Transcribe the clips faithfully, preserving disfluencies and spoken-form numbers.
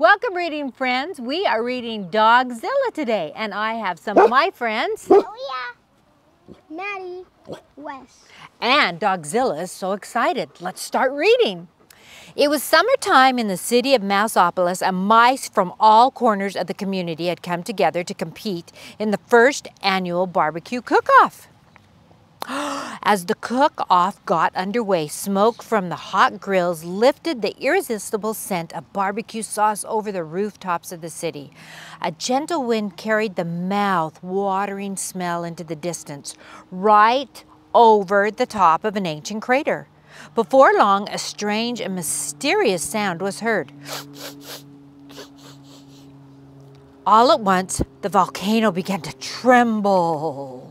Welcome, reading friends. We are reading Dogzilla today, and I have some of my friends. Oh, yeah. Maddie, Wes. And Dogzilla is so excited. Let's start reading. It was summertime in the city of Mouseopolis, and mice from all corners of the community had come together to compete in the first annual barbecue cook-off. As the cook-off got underway, smoke from the hot grills lifted the irresistible scent of barbecue sauce over the rooftops of the city. A gentle wind carried the mouth-watering smell into the distance, right over the top of an ancient crater. Before long, a strange and mysterious sound was heard. All at once, the volcano began to tremble.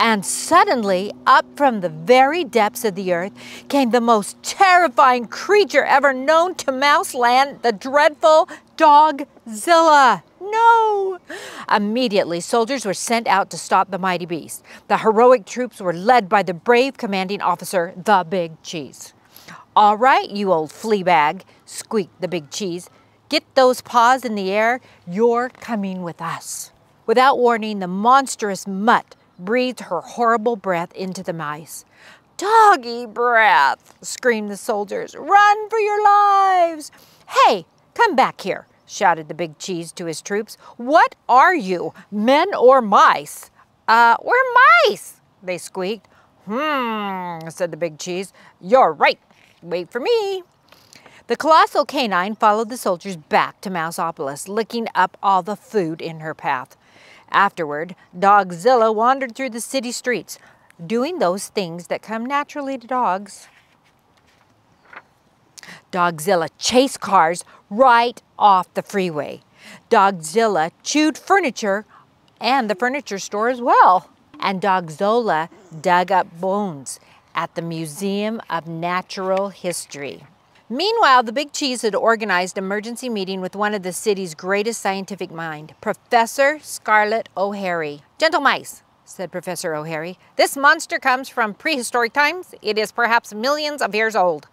And suddenly, up from the very depths of the earth, came the most terrifying creature ever known to Mouseland, the dreadful Dogzilla. No! Immediately, soldiers were sent out to stop the mighty beast. The heroic troops were led by the brave commanding officer, the Big Cheese. "All right, you old flea bag," squeaked the Big Cheese. "Get those paws in the air. You're coming with us." Without warning, the monstrous mutt breathed her horrible breath into the mice. "Doggy breath!" screamed the soldiers. "Run for your lives!" "Hey, come back here!" shouted the Big Cheese to his troops. "What are you, men or mice?" Uh, "we're mice!" they squeaked. "Hmm," said the Big Cheese. "You're right. Wait for me." The colossal canine followed the soldiers back to Mouseopolis, licking up all the food in her path. Afterward, Dogzilla wandered through the city streets, doing those things that come naturally to dogs. Dogzilla chased cars right off the freeway. Dogzilla chewed furniture and the furniture store as well. And Dogzilla dug up bones at the Museum of Natural History. Meanwhile, the Big Cheese had organized an emergency meeting with one of the city's greatest scientific minds, Professor Scarlett O'Harry. "Gentle mice," said Professor O'Harry, "this monster comes from prehistoric times. It is perhaps millions of years old."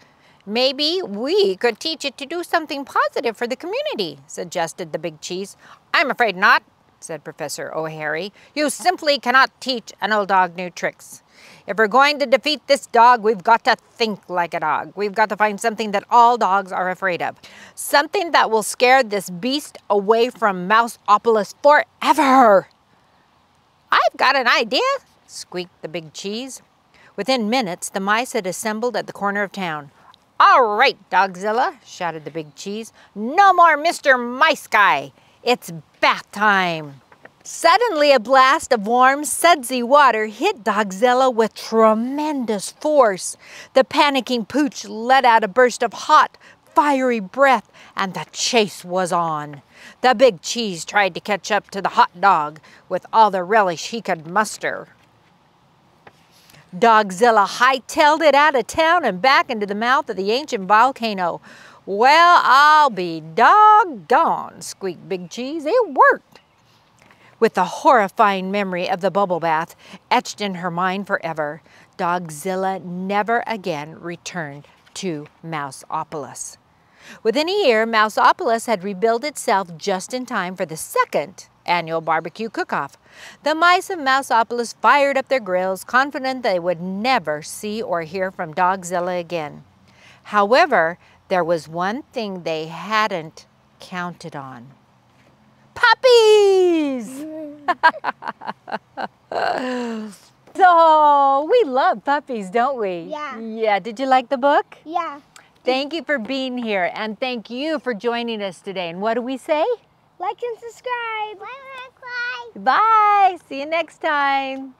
"Maybe we could teach it to do something positive for the community," suggested the Big Cheese. "I'm afraid not," said Professor O'Harry. "You simply cannot teach an old dog new tricks. If we're going to defeat this dog, we've got to think like a dog. We've got to find something that all dogs are afraid of. Something that will scare this beast away from Mouseopolis forever." "I've got an idea," squeaked the Big Cheese. Within minutes, the mice had assembled at the corner of town. "All right, Dogzilla," shouted the Big Cheese. "No more Mister Mice Guy. It's bath time." Suddenly, a blast of warm, sudsy water hit Dogzilla with tremendous force. The panicking pooch let out a burst of hot, fiery breath, and the chase was on. The Big Cheese tried to catch up to the hot dog with all the relish he could muster. Dogzilla hightailed it out of town and back into the mouth of the ancient volcano. "Well, I'll be doggone," squeaked Big Cheese. "It worked." With the horrifying memory of the bubble bath etched in her mind forever, Dogzilla never again returned to Mouseopolis. Within a year, Mouseopolis had rebuilt itself just in time for the second annual barbecue cook-off. The mice of Mouseopolis fired up their grills, confident they would never see or hear from Dogzilla again. However, there was one thing they hadn't counted on. Puppies! So, we love puppies, don't we? Yeah. Yeah. Did you like the book? Yeah. Thank you for being here, and thank you for joining us today. And what do we say? Like and subscribe. Bye. Bye. Bye. See you next time.